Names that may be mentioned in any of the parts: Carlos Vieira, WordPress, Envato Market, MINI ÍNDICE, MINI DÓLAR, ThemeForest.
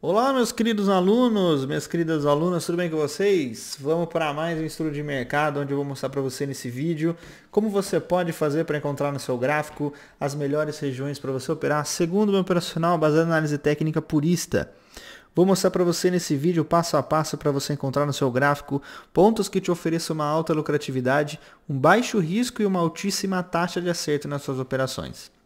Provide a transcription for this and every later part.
Olá meus queridos alunos, minhas queridas alunas, tudo bem com vocês? Vamos para mais um estudo de mercado, onde eu vou mostrar para você nesse vídeo como você pode fazer para encontrar no seu gráfico as melhores regiões para você operar segundo o meu operacional baseado em análise técnica purista. Vou mostrar para você nesse vídeo passo a passo para você encontrar no seu gráfico pontos que te ofereçam uma alta lucratividade, um baixo risco e uma altíssima taxa de acerto nas suas operações.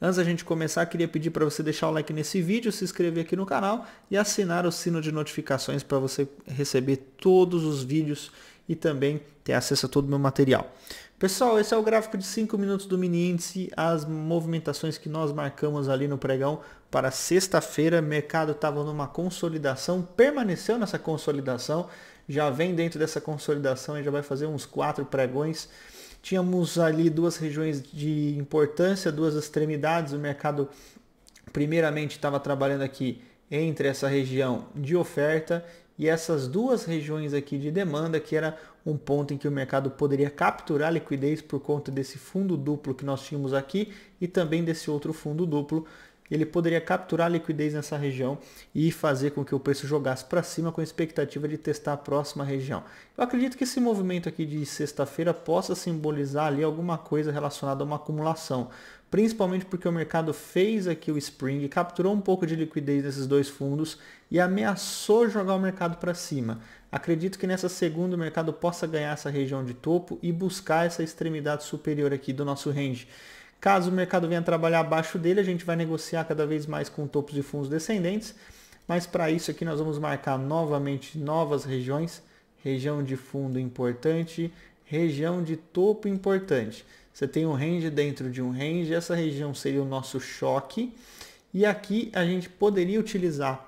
Antes da gente começar, queria pedir para você deixar o like nesse vídeo, se inscrever aqui no canal e assinar o sino de notificações para você receber todos os vídeos e também ter acesso a todo o meu material. Pessoal, esse é o gráfico de 5 minutos do mini índice, as movimentações que nós marcamos ali no pregão para sexta-feira. O mercado estava numa consolidação, permaneceu nessa consolidação, já vem dentro dessa consolidação e já vai fazer uns 4 pregões. Tínhamos ali duas regiões de importância, duas extremidades. O mercado primeiramente estava trabalhando aqui entre essa região de oferta e essas duas regiões aqui de demanda, que era um ponto em que o mercado poderia capturar liquidez por conta desse fundo duplo que nós tínhamos aqui e também desse outro fundo duplo. Ele poderia capturar liquidez nessa região e fazer com que o preço jogasse para cima com a expectativa de testar a próxima região. Eu acredito que esse movimento aqui de sexta-feira possa simbolizar ali alguma coisa relacionada a uma acumulação, principalmente porque o mercado fez aqui o spring, capturou um pouco de liquidez nesses dois fundos e ameaçou jogar o mercado para cima. Acredito que nessa segunda o mercado possa ganhar essa região de topo e buscar essa extremidade superior aqui do nosso range. Caso o mercado venha trabalhar abaixo dele, a gente vai negociar cada vez mais com topos de fundos descendentes, mas para isso aqui nós vamos marcar novamente novas regiões, região de fundo importante, região de topo importante. Você tem um range dentro de um range, essa região seria o nosso choque, e aqui a gente poderia utilizar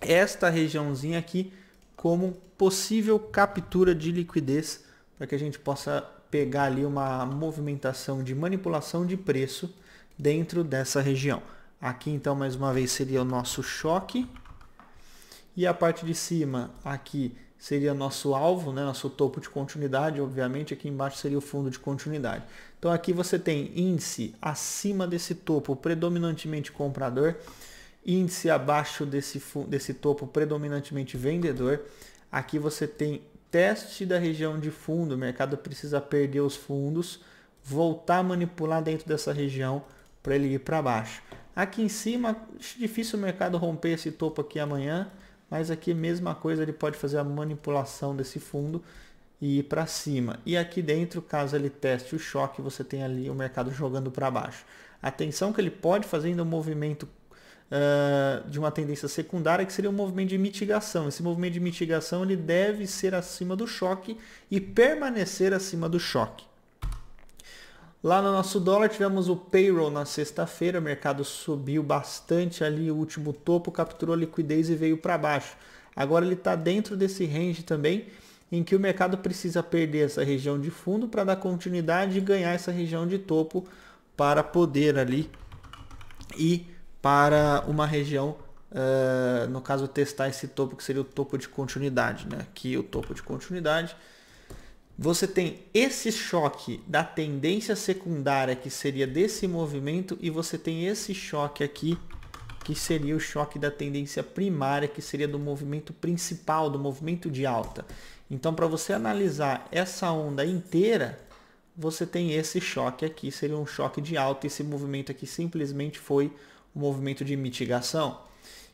esta regiãozinha aqui como possível captura de liquidez, para que a gente possa pegar ali uma movimentação de manipulação de preço dentro dessa região. Aqui então mais uma vez seria o nosso choque e a parte de cima aqui seria nosso alvo, né? Nosso topo de continuidade, obviamente aqui embaixo seria o fundo de continuidade. Então aqui você tem índice acima desse topo predominantemente comprador, índice abaixo desse topo predominantemente vendedor. Aqui você tem teste da região de fundo, o mercado precisa perder os fundos, voltar a manipular dentro dessa região para ele ir para baixo. Aqui em cima, difícil o mercado romper esse topo aqui amanhã, mas aqui mesma coisa, ele pode fazer a manipulação desse fundo e ir para cima. E aqui dentro, caso ele teste o choque, você tem ali o mercado jogando para baixo. Atenção que ele pode fazer ainda um movimento de uma tendência secundária, que seria um movimento de mitigação. Esse movimento de mitigação ele deve ser acima do choque e permanecer acima do choque. Lá no nosso dólar tivemos o payroll na sexta-feira, o mercado subiu bastante ali, o último topo capturou liquidez e veio para baixo. Agora ele está dentro desse range também, em que o mercado precisa perder essa região de fundo para dar continuidade e ganhar essa região de topo para poder ali e para uma região, no caso testar esse topo que seria o topo de continuidade, né? Aqui o topo de continuidade. Você tem esse choque da tendência secundária que seria desse movimento e você tem esse choque aqui que seria o choque da tendência primária que seria do movimento principal, do movimento de alta. Então para você analisar essa onda inteira, você tem esse choque aqui, seria um choque de alta, esse movimento aqui simplesmente foi o movimento de mitigação.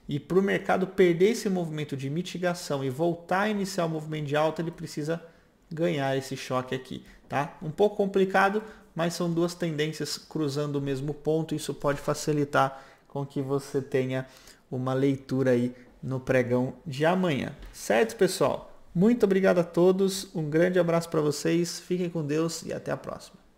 E para o mercado perder esse movimento de mitigação e voltar a iniciar o movimento de alta, ele precisa ganhar esse choque aqui, tá? Um pouco complicado, mas são duas tendências cruzando o mesmo ponto. Isso pode facilitar com que você tenha uma leitura aí no pregão de amanhã. Certo, pessoal? Muito obrigado a todos. Um grande abraço para vocês. Fiquem com Deus e até a próxima.